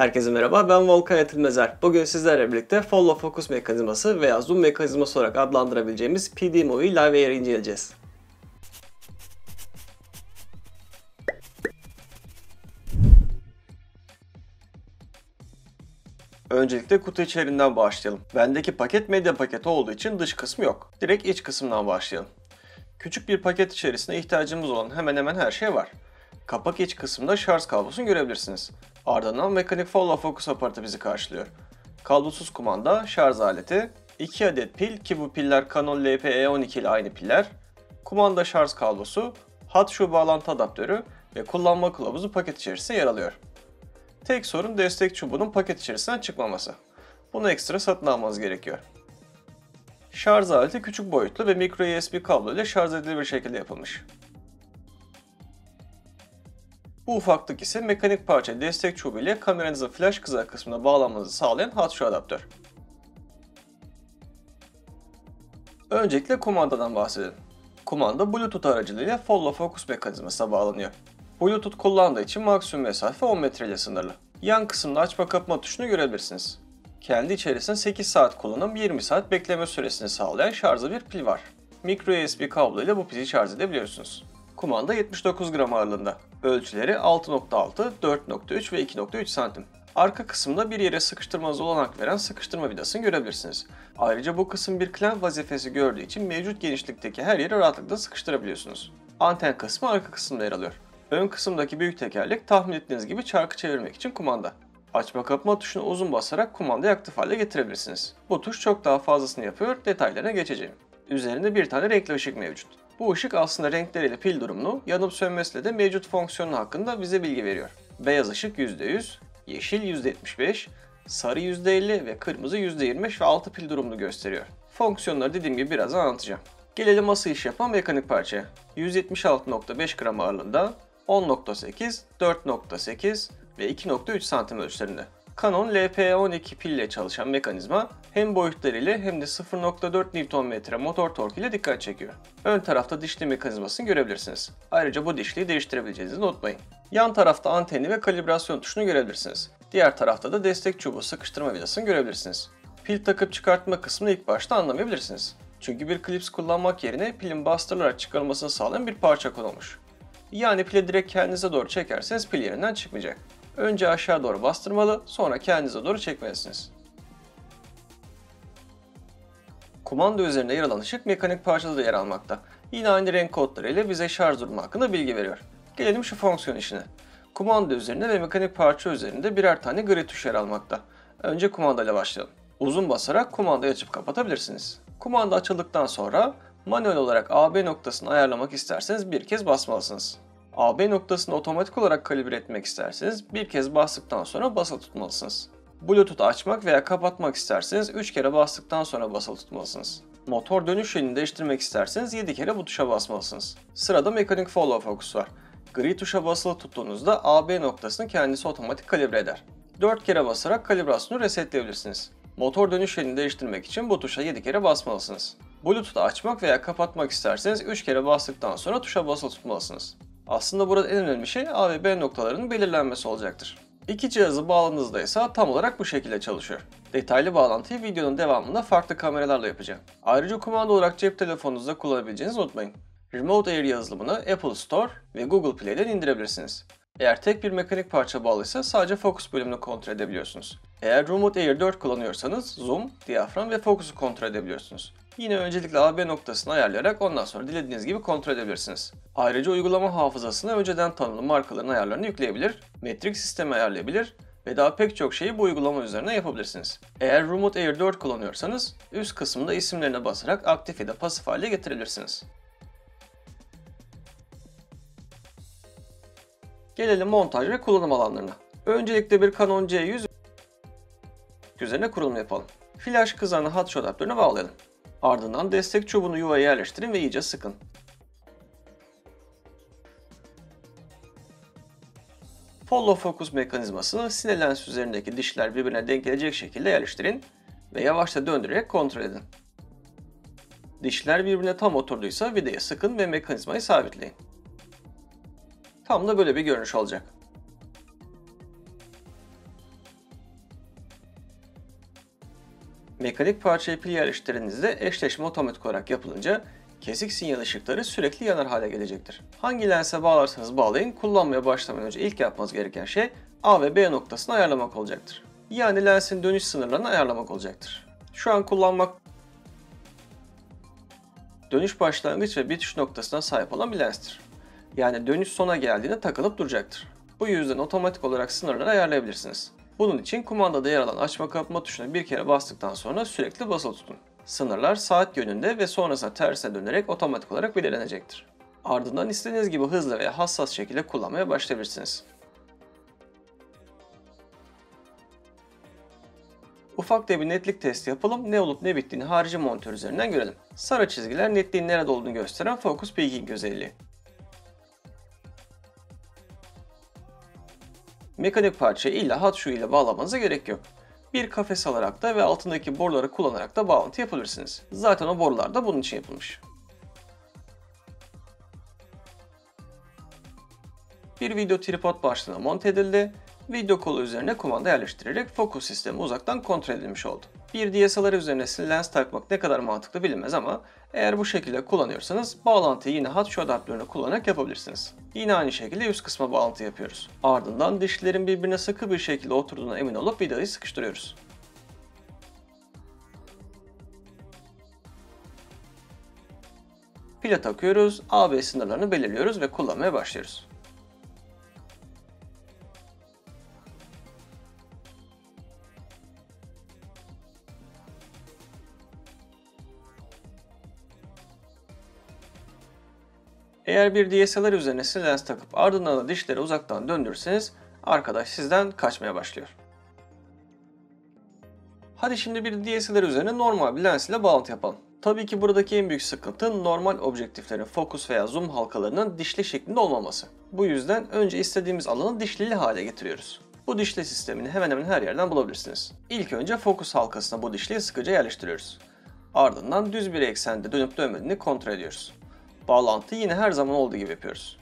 Herkese merhaba, ben Volkan Yetilmezer. Bugün sizlerle birlikte Follow Focus mekanizması veya zoom mekanizması olarak adlandırabileceğimiz PDMovie Live Air'i inceleyeceğiz. Öncelikle kutu içeriğinden başlayalım. Bendeki paket medya paketi olduğu için dış kısmı yok. Direkt iç kısmından başlayalım. Küçük bir paket içerisinde ihtiyacımız olan hemen hemen her şey var. Kapak iç kısmında şarj kablosunu görebilirsiniz. Ardından Mechanic Follow Focus aparatı bizi karşılıyor. Kablosuz kumanda, şarj aleti, 2 adet pil ki bu piller Canon LP-E12 ile aynı piller, kumanda şarj kablosu, hat şu bağlantı adaptörü ve kullanma kılavuzu paket içerisinde yer alıyor. Tek sorun destek çubuğunun paket içerisinden çıkmaması. Bunu ekstra satın almanız gerekiyor. Şarj aleti küçük boyutlu ve micro USB kablo ile şarj edilebilir şekilde yapılmış. Bu ufaklık ise mekanik parça destek çubuğu ile kameranızın flash kızağı kısmına bağlanmanızı sağlayan hat şu adaptör. Öncelikle kumandadan bahsedelim. Kumanda Bluetooth aracılığıyla Follow Focus mekanizmasına bağlanıyor. Bluetooth kullandığı için maksimum mesafe 10 metre ile sınırlı. Yan kısımda açma kapama tuşunu görebilirsiniz. Kendi içerisinde 8 saat kullanım, 20 saat bekleme süresini sağlayan şarjlı bir pil var. Micro USB kablo ile bu pili şarj edebiliyorsunuz. Kumanda 79 gram ağırlığında. Ölçüleri 6.6, 4.3 ve 2.3 cm. Arka kısımda bir yere sıkıştırmanıza olanak veren sıkıştırma vidasını görebilirsiniz. Ayrıca bu kısım bir klemp vazifesi gördüğü için mevcut genişlikteki her yere rahatlıkla sıkıştırabiliyorsunuz. Anten kısmı arka kısımda yer alıyor. Ön kısımdaki büyük tekerlek tahmin ettiğiniz gibi çarkı çevirmek için kumanda. Açma kapama tuşuna uzun basarak kumandayı aktif hale getirebilirsiniz. Bu tuş çok daha fazlasını yapıyor, detaylarına geçeceğim. Üzerinde bir tane renkli ışık mevcut. Bu ışık aslında renkleriyle pil durumunu, yanıp sönmesiyle de mevcut fonksiyonu hakkında bize bilgi veriyor. Beyaz ışık %100, yeşil %75, sarı %50 ve kırmızı %25 ve 6 pil durumunu gösteriyor. Fonksiyonları dediğim gibi birazdan anlatacağım. Gelelim asıl iş yapan mekanik parçaya. 176.5 gram ağırlığında, 10.8, 4.8 ve 2.3 cm ölçülerinde. Canon LP-E12 pil ile çalışan mekanizma hem boyutlarıyla hem de 0.4 Nm motor torku ile dikkat çekiyor. Ön tarafta dişli mekanizmasını görebilirsiniz. Ayrıca bu dişliyi değiştirebileceğinizi unutmayın. Yan tarafta anteni ve kalibrasyon tuşunu görebilirsiniz. Diğer tarafta da destek çubuğu sıkıştırma vidasını görebilirsiniz. Pil takıp çıkartma kısmını ilk başta anlamayabilirsiniz. Çünkü bir klips kullanmak yerine pilin bastırılarak çıkarılmasını sağlayan bir parça konulmuş. Yani pili direkt kendinize doğru çekerseniz pil yerinden çıkmayacak. Önce aşağı doğru bastırmalı, sonra kendinize doğru çekmelisiniz. Kumanda üzerinde yer alan ışık mekanik parçada da yer almakta. Yine aynı renk kodlarıyla bize şarj durumu hakkında bilgi veriyor. Gelelim şu fonksiyon işine. Kumanda üzerinde ve mekanik parça üzerinde birer tane gri tuş yer almakta. Önce kumandayla başlayalım. Uzun basarak kumandayı açıp kapatabilirsiniz. Kumanda açıldıktan sonra manuel olarak AB noktasını ayarlamak isterseniz bir kez basmalısınız. AB noktasını otomatik olarak kalibre etmek isterseniz bir kez bastıktan sonra basılı tutmalısınız. Bluetooth açmak veya kapatmak isterseniz 3 kere bastıktan sonra basılı tutmalısınız. Motor dönüş yönünü değiştirmek isterseniz 7 kere bu tuşa basmalısınız. Sırada mekanik follow focus var. Gri tuşa basılı tuttuğunuzda AB noktasını kendisi otomatik kalibre eder. 4 kere basarak kalibrasyonu resetleyebilirsiniz. Motor dönüş yönünü değiştirmek için bu tuşa 7 kere basmalısınız. Bluetooth'u açmak veya kapatmak isterseniz 3 kere bastıktan sonra tuşa basılı tutmalısınız. Aslında burada en önemli şey A ve B noktalarının belirlenmesi olacaktır. İki cihazı bağladığınızda ise tam olarak bu şekilde çalışıyor. Detaylı bağlantıyı videonun devamında farklı kameralarla yapacağım. Ayrıca kumanda olarak cep telefonunuzda kullanabileceğinizi unutmayın. Remote Air yazılımını Apple Store ve Google Play'den indirebilirsiniz. Eğer tek bir mekanik parça bağlıysa sadece fokus bölümünü kontrol edebiliyorsunuz. Eğer Remote Air 4 kullanıyorsanız zoom, diyafram ve fokusu kontrol edebiliyorsunuz. Yine öncelikle AB noktasını ayarlayarak ondan sonra dilediğiniz gibi kontrol edebilirsiniz. Ayrıca uygulama hafızasına önceden tanımlı markaların ayarlarını yükleyebilir, metrik sistemi ayarlayabilir ve daha pek çok şeyi bu uygulama üzerine yapabilirsiniz. Eğer Remote Air 4 kullanıyorsanız üst kısımda isimlerine basarak aktif ya da pasif hale getirebilirsiniz. Gelelim montaj ve kullanım alanlarına. Öncelikle bir Canon C100 üzerine kurulum yapalım. Flash kızağını hat şu adaptörüne bağlayalım. Ardından destek çubuğunu yuvaya yerleştirin ve iyice sıkın. Follow Focus mekanizmasını sinelens üzerindeki dişler birbirine denk gelecek şekilde yerleştirin ve yavaşça döndürerek kontrol edin. Dişler birbirine tam oturduysa vidayı sıkın ve mekanizmayı sabitleyin. Tam da böyle bir görünüş olacak. Mekanik parçayı pil yerleştirdiğinizde eşleşme otomatik olarak yapılınca kesik sinyal ışıkları sürekli yanar hale gelecektir. Hangi lense bağlarsanız bağlayın, kullanmaya başlamadan önce ilk yapmanız gereken şey A ve B noktasını ayarlamak olacaktır. Yani lensin dönüş sınırlarını ayarlamak olacaktır. Şu an kullanmak dönüş başlangıç ve bitiş noktasına sahip olan bir lenstir. Yani dönüş sona geldiğinde takılıp duracaktır. Bu yüzden otomatik olarak sınırları ayarlayabilirsiniz. Bunun için kumandada yer alan açma kapatma tuşuna bir kere bastıktan sonra sürekli basılı tutun. Sınırlar saat yönünde ve sonrasında tersine dönerek otomatik olarak belirlenecektir. Ardından istediğiniz gibi hızlı veya hassas şekilde kullanmaya başlayabilirsiniz. Ufakta bir netlik testi yapalım, ne olup ne bittiğini harici monitör üzerinden görelim. Sarı çizgiler netliğin nerede olduğunu gösteren fokus peaking özelliği. Mekanik parçayı illa hat şu ile bağlamanıza gerek yok. Bir kafes alarak da ve altındaki boruları kullanarak da bağlantı yapabilirsiniz. Zaten o borular da bunun için yapılmış. Bir video tripod başlığına monte edildi. Video kolu üzerine kumanda yerleştirerek fokus sistemi uzaktan kontrol edilmiş oldu. Bir DSLR üzerine lens takmak ne kadar mantıklı bilinmez ama eğer bu şekilde kullanıyorsanız bağlantıyı yine hat şu adaptörünü kullanarak yapabilirsiniz. Yine aynı şekilde üst kısma bağlantı yapıyoruz. Ardından dişlerin birbirine sıkı bir şekilde oturduğuna emin olup vidayı sıkıştırıyoruz. Pile takıyoruz, AB sınırlarını belirliyoruz ve kullanmaya başlıyoruz. Eğer bir DSLR üzerine lens takıp ardından da dişleri uzaktan döndürürseniz arkadaş sizden kaçmaya başlıyor. Hadi şimdi bir DSLR üzerine normal bir lens ile bağlantı yapalım. Tabii ki buradaki en büyük sıkıntı normal objektiflerin fokus veya zoom halkalarının dişli şeklinde olmaması. Bu yüzden önce istediğimiz alanı dişlili hale getiriyoruz. Bu dişli sistemini hemen hemen her yerden bulabilirsiniz. İlk önce fokus halkasına bu dişliyi sıkıca yerleştiriyoruz. Ardından düz bir eksende dönüp dönmediğini kontrol ediyoruz. Bağlantıyı yine her zaman olduğu gibi yapıyoruz.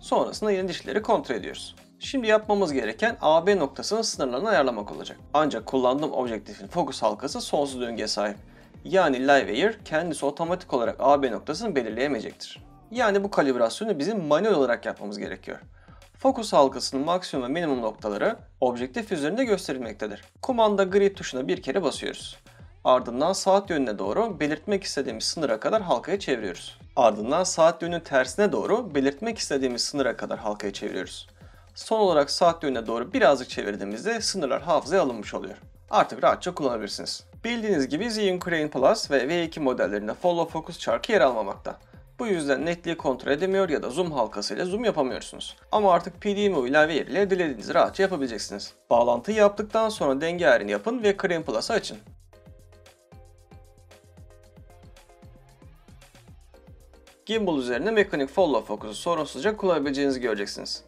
Sonrasında yeni dişleri kontrol ediyoruz. Şimdi yapmamız gereken AB noktasının sınırlarını ayarlamak olacak. Ancak kullandığım objektifin fokus halkası sonsuz döngüye sahip. Yani Live Air kendisi otomatik olarak AB noktasını belirleyemeyecektir. Yani bu kalibrasyonu bizim manuel olarak yapmamız gerekiyor. Fokus halkasının maksimum ve minimum noktaları objektif üzerinde gösterilmektedir. Kumanda grid tuşuna bir kere basıyoruz. Ardından saat yönüne doğru belirtmek istediğimiz sınıra kadar halkayı çeviriyoruz. Ardından saat yönünün tersine doğru belirtmek istediğimiz sınıra kadar halkayı çeviriyoruz. Son olarak saat yönüne doğru birazcık çevirdiğimizde sınırlar hafızaya alınmış oluyor. Artık rahatça kullanabilirsiniz. Bildiğiniz gibi Zhiyun Crane Plus ve V2 modellerinde Follow Focus çarkı yer almamakta. Bu yüzden netliği kontrol edemiyor ya da zoom halkasıyla zoom yapamıyorsunuz. Ama artık PDMovie Live Air ile dilediğinizi rahatça yapabileceksiniz. Bağlantıyı yaptıktan sonra denge ayarını yapın ve Crane Plus'ı açın. Gimbal üzerine Mechanic Follow Focus'u sorunsuzca kullanabileceğinizi göreceksiniz.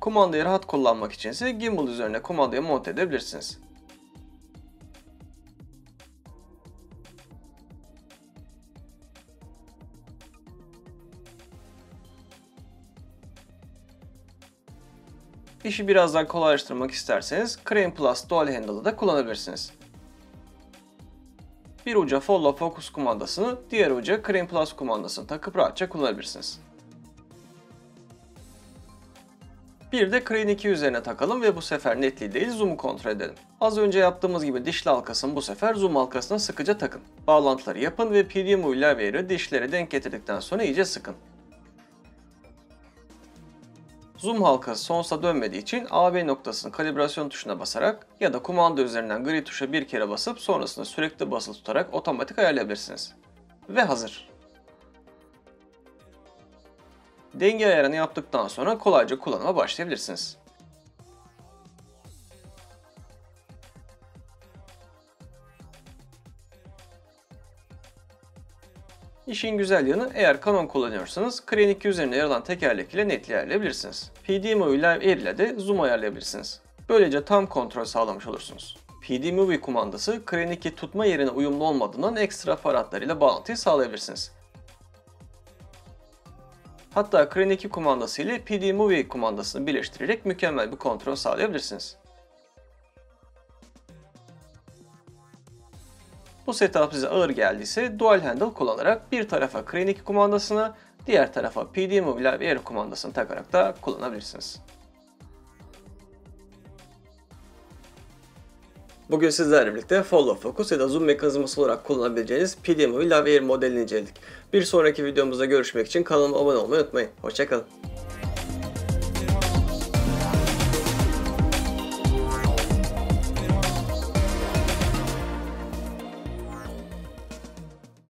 Kumandayı rahat kullanmak için ise gimbal üzerine kumandayı monte edebilirsiniz. İşi biraz daha kolaylaştırmak isterseniz Crane Plus Dual Handle'ı da kullanabilirsiniz. Bir uca Follow Focus kumandasını, diğer uca Crane Plus kumandasını takıp rahatça kullanabilirsiniz. Bir de Crane 2 üzerine takalım ve bu sefer netliği değil zoom'u kontrol edelim. Az önce yaptığımız gibi dişli halkasını bu sefer zoom halkasına sıkıca takın. Bağlantıları yapın ve PDMovie Live Air'i dişlere denk getirdikten sonra iyice sıkın. Zoom halkası sonsuza dönmediği için AB noktasını kalibrasyon tuşuna basarak ya da kumanda üzerinden gri tuşa bir kere basıp sonrasında sürekli basılı tutarak otomatik ayarlayabilirsiniz. Ve hazır. Denge ayarını yaptıktan sonra kolayca kullanıma başlayabilirsiniz. İşin güzel yanı eğer Canon kullanıyorsanız Crane 2 üzerinde yer alan tekerlek ile netliği ayarlayabilirsiniz. PDMovie Live Air ile de zoom ayarlayabilirsiniz. Böylece tam kontrol sağlamış olursunuz. PDMovie kumandası Crane'deki tutma yerine uyumlu olmadığından ekstra aparatlarıyla bağlantıyı sağlayabilirsiniz. Hatta Crane'deki kumandası ile PDMovie kumandasını birleştirerek mükemmel bir kontrol sağlayabilirsiniz. Bu setup size ağır geldiyse dual handle kullanarak bir tarafa Crane'deki kumandasını, diğer tarafa PDMovie Live Air kumandasını takarak da kullanabilirsiniz. Bugün sizlerle birlikte Follow Focus ya da Zoom mekanizması olarak kullanabileceğiniz PDMovie Live Air modelini inceledik. Bir sonraki videomuzda görüşmek için kanalıma abone olmayı unutmayın. Hoşçakalın.